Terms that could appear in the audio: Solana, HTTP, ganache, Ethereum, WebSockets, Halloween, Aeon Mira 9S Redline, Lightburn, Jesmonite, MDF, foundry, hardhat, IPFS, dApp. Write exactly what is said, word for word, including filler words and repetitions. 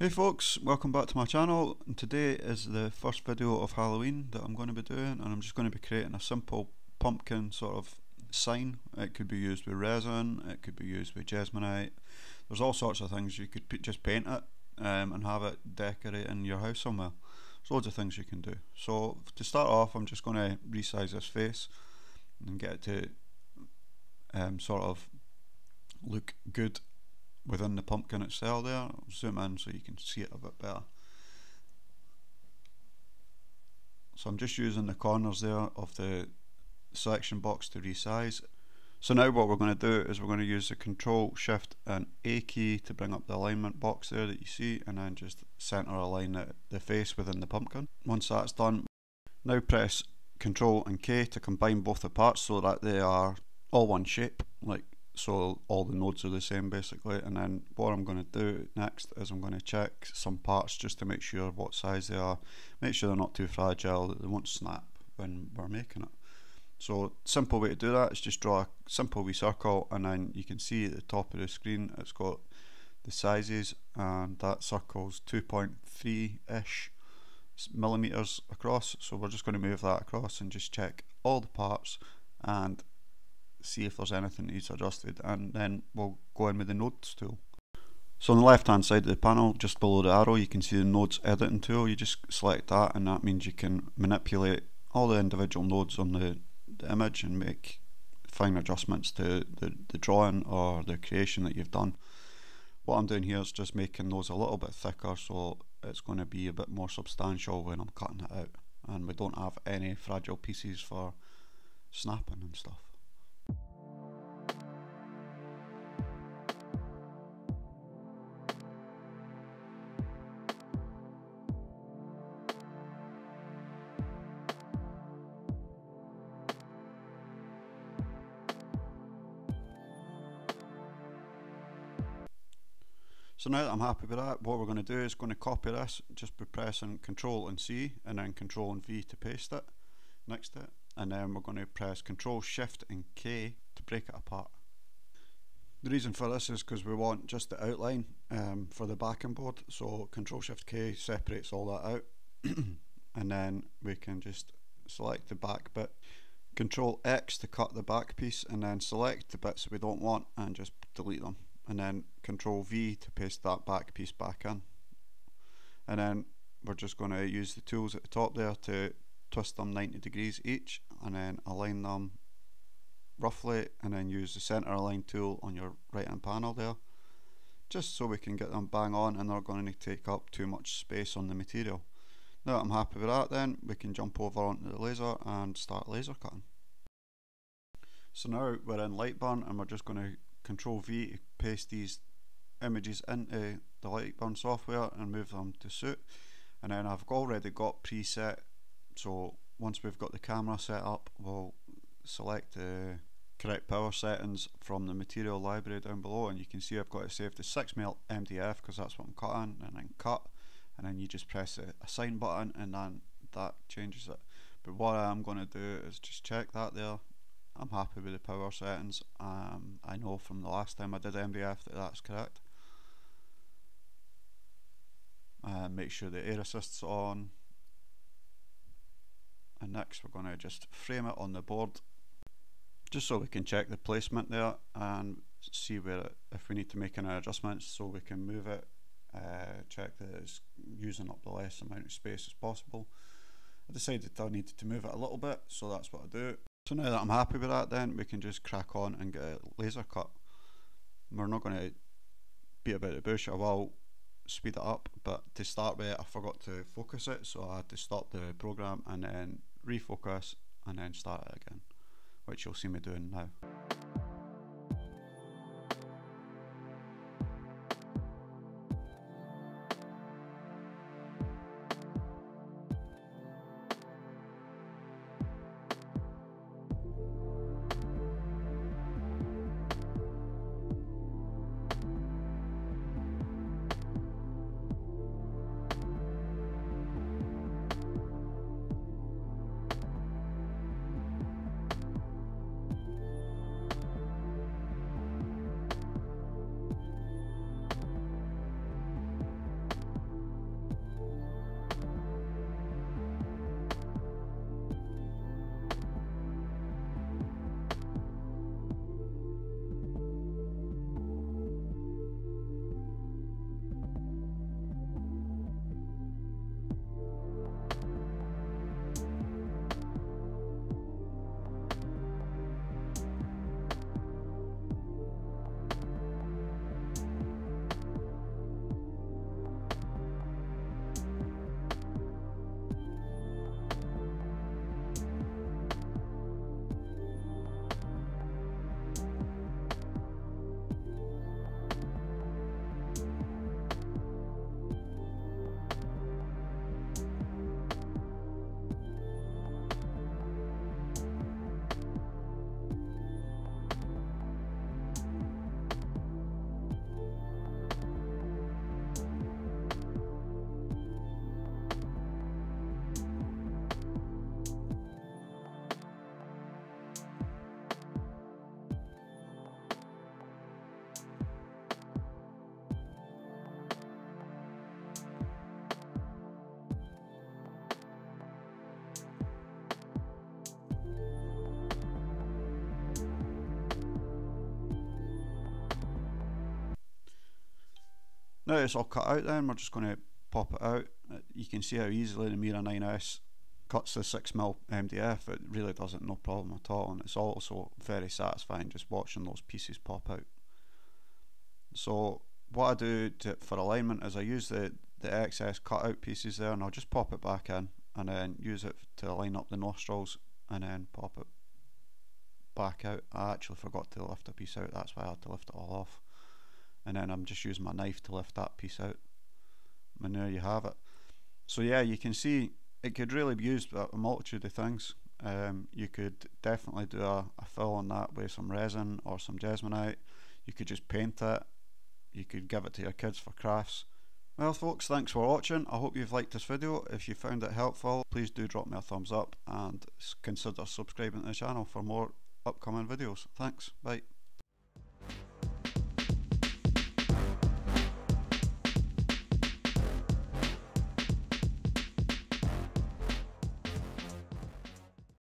Hey folks, welcome back to my channel, and today is the first video of Halloween that I'm going to be doing, and I'm just going to be creating a simple pumpkin sort of sign. It could be used with resin, it could be used with Jesmonite, there's all sorts of things. You could just paint it um, and have it decorate in your house somewhere. There's loads of things you can do. So to start off, I'm just going to resize this face and get it to um, sort of look good within the pumpkin itself there. I'll zoom in so you can see it a bit better. So I'm just using the corners there of the selection box to resize. So now what we're going to do is we're going to use the Control Shift and A key to bring up the alignment box there that you see, and then just center align the, the face within the pumpkin. Once that's done, now press Control and K to combine both the parts so that they are all one shape, like so all the nodes are the same basically. And then what I'm going to do next is I'm going to check some parts just to make sure what size they are, make sure they're not too fragile, that they won't snap when we're making it. So simple way to do that is just draw a simple wee circle, and then you can see at the top of the screen it's got the sizes, and that circle's two point three-ish millimeters across, so we're just going to move that across and just check all the parts and see if there's anything that needs adjusted, and then we'll go in with the nodes tool. So on the left hand side of the panel, just below the arrow, you can see the nodes editing tool. You just select that, and that means you can manipulate all the individual nodes on the, the image and make fine adjustments to the, the drawing or the creation that you've done. What I'm doing here is just making those a little bit thicker, so it's going to be a bit more substantial when I'm cutting it out, and we don't have any fragile pieces for snapping and stuff. So now that I'm happy with that, what we're going to do is going to copy this just by pressing Control and C, and then Control and V to paste it next to it, and then we're going to press Control Shift and K to break it apart. The reason for this is because we want just the outline um, for the backing board, so Control Shift K separates all that out and then we can just select the back bit, Control X to cut the back piece, and then select the bits we don't want and just delete them, and then Control V to paste that back piece back in. And then we're just going to use the tools at the top there to twist them ninety degrees each, and then align them roughly, and then use the center align tool on your right hand panel there, just so we can get them bang on and they're going to take up too much space on the material. Now that I'm happy with that, then we can jump over onto the laser and start laser cutting. So now we're in Lightburn, and we're just going to Control V to paste these images into the Lightburn software and move them to suit. And then I've already got preset, so once we've got the camera set up, we'll select the correct power settings from the material library down below, and you can see I've got it saved to six mil M D F because that's what I'm cutting, and then cut, and then you just press the assign button and then that changes it. But what I'm going to do is just check that there. I'm happy with the power settings. Um, I know from the last time I did M D F that that's correct. Uh, make sure the air assist's on. And next we're going to just frame it on the board, just so we can check the placement there and see where it, if we need to make any adjustments, so we can move it. Uh, check that it's using up the less amount of space as possible. I decided I needed to move it a little bit, so that's what I do. So now that I'm happy with that, then we can just crack on and get a laser cut. We're not going to beat about the bush. I will speed it up, but to start with I forgot to focus it, so I had to stop the program and then refocus and then start it again, which you'll see me doing now. Now it's all cut out then, we're just going to pop it out. You can see how easily the Mira nine S cuts the six mil M D F, it really doesn't, no problem at all, and it's also very satisfying just watching those pieces pop out. So what I do to, for alignment is I use the, the excess cut out pieces there, and I'll just pop it back in and then use it to line up the nostrils and then pop it back out. I actually forgot to lift a piece out, that's why I had to lift it all off, and then I'm just using my knife to lift that piece out, and there you have it. So yeah, you can see it could really be used for a multitude of things. Um, you could definitely do a, a fill on that with some resin or some Jesmonite. You could just paint it, you could give it to your kids for crafts. Well folks, thanks for watching, I hope you've liked this video. If you found it helpful, please do drop me a thumbs up and consider subscribing to the channel for more upcoming videos. Thanks, bye.